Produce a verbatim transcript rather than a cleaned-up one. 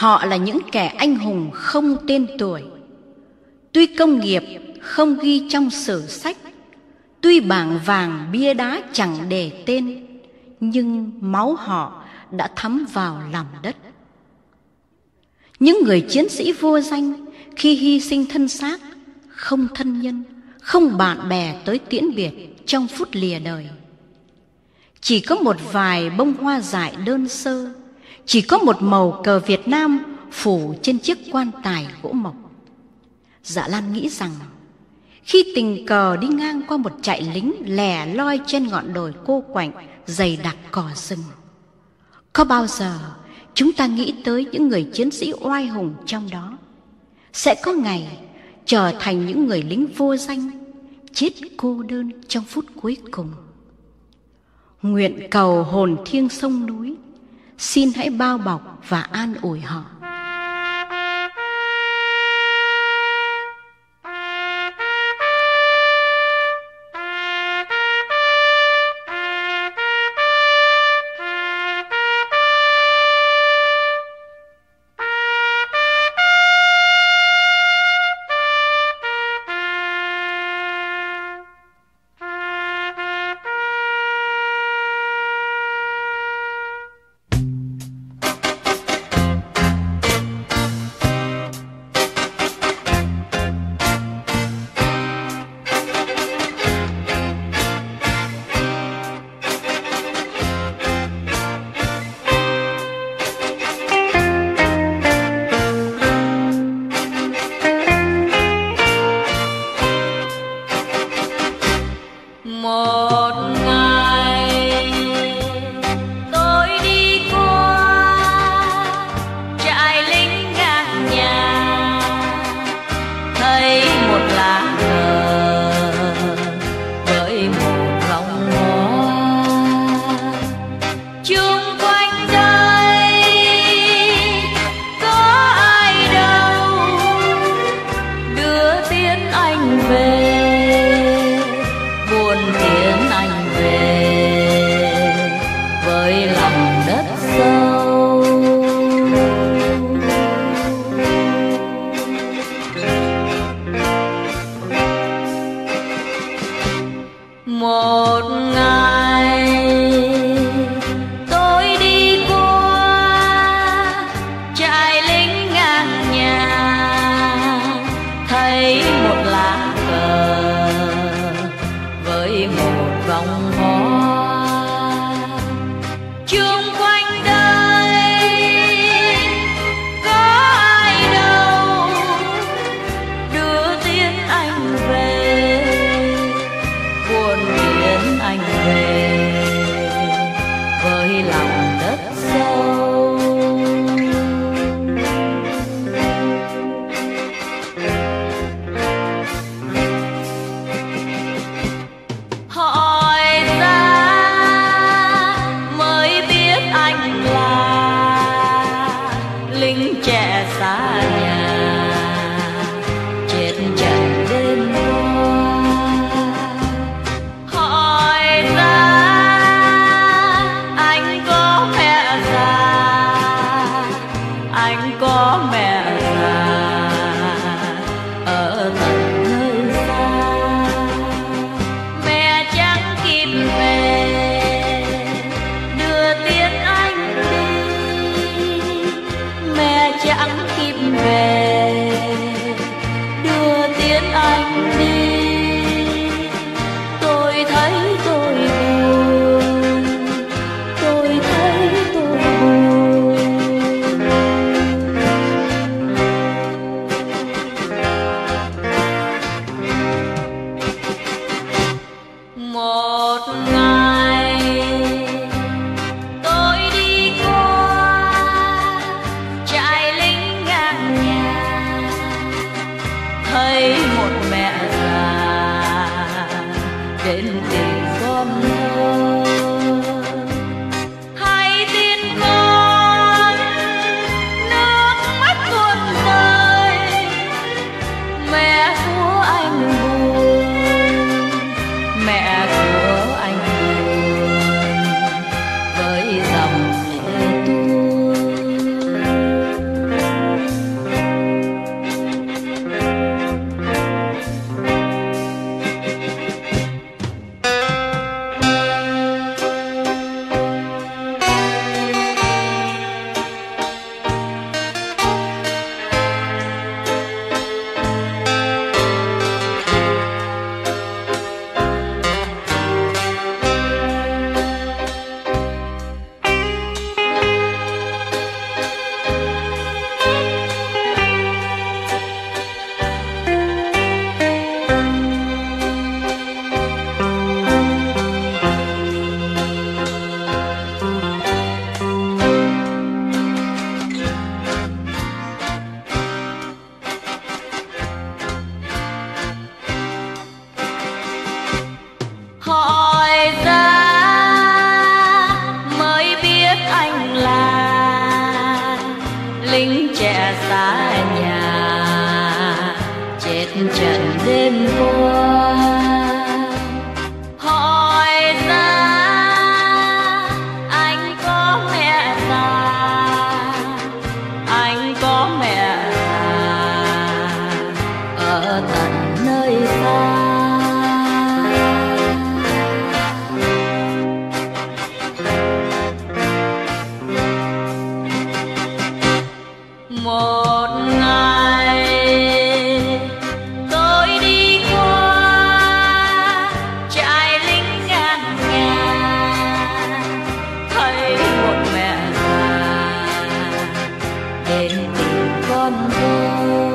Họ là những kẻ anh hùng không tên tuổi. Tuy công nghiệp không ghi trong sử sách, tuy bảng vàng bia đá chẳng để tên, nhưng máu họ đã thấm vào lòng đất. Những người chiến sĩ vô danh khi hy sinh thân xác, không thân nhân, không bạn bè tới tiễn biệt trong phút lìa đời. Chỉ có một vài bông hoa dại đơn sơ, chỉ có một màu cờ Việt Nam phủ trên chiếc quan tài gỗ mộc. Dạ Lan nghĩ rằng khi tình cờ đi ngang qua một trại lính lẻ loi trên ngọn đồi cô quạnh dày đặc cỏ rừng, có bao giờ chúng ta nghĩ tới những người chiến sĩ oai hùng trong đó sẽ có ngày trở thành những người lính vô danh, chết cô đơn trong phút cuối cùng? Nguyện cầu hồn thiêng sông núi, xin hãy bao bọc và an ủi họ. Tôi đi qua trại lính ngang nhà, cưới trẻ xa nhà, chết trận đêm qua. Hỏi ra anh có mẹ già, anh có mẹ già ở tận nơi xa. Một ngày tôi đi qua trại lính ngàn ngàn, thấy một mẹ già đến tìm con tôi.